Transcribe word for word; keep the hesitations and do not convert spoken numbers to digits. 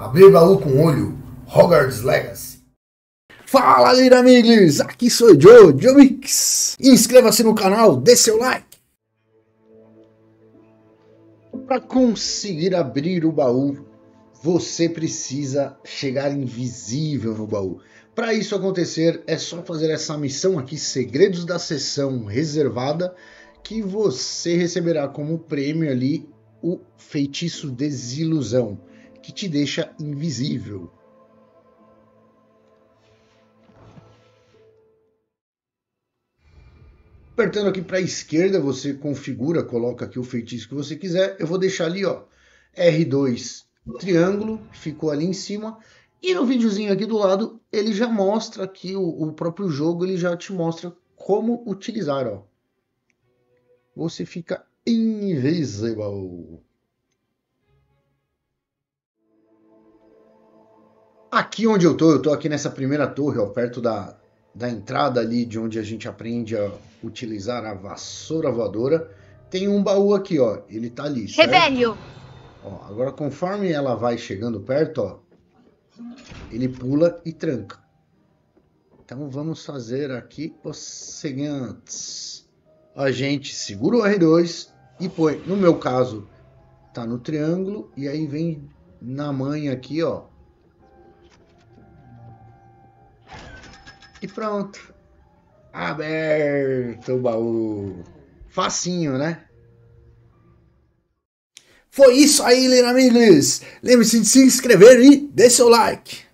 Abrir baú com olho, Hogwarts Legacy. Fala, galera, amigos! Aqui sou o Joe, Joe Mix. Inscreva-se no canal, dê seu like. Para conseguir abrir o baú, você precisa chegar invisível no baú. Para isso acontecer, é só fazer essa missão aqui, Segredos da Sessão Reservada, que você receberá como prêmio ali o feitiço Desilusão, que te deixa invisível. Apertando aqui para a esquerda, você configura, coloca aqui o feitiço que você quiser. Eu vou deixar ali, ó, R dois, triângulo, ficou ali em cima. E no videozinho aqui do lado, ele já mostra aqui o, o próprio jogo, ele já te mostra como utilizar, ó. Você fica invisível. Aqui onde eu tô, eu tô aqui nessa primeira torre, ó, perto da, da entrada ali de onde a gente aprende a utilizar a vassoura voadora. Tem um baú aqui, ó, ele tá ali, certo? Revelio. Ó, agora conforme ela vai chegando perto, ó, ele pula e tranca. Então vamos fazer aqui os seguintes. A gente segura o R dois e põe, no meu caso, tá no triângulo, e aí vem na manha aqui, ó. E pronto. Aberto o baú. Facinho, né? Foi isso aí, amigos. Lembre-se de se inscrever e dê seu like.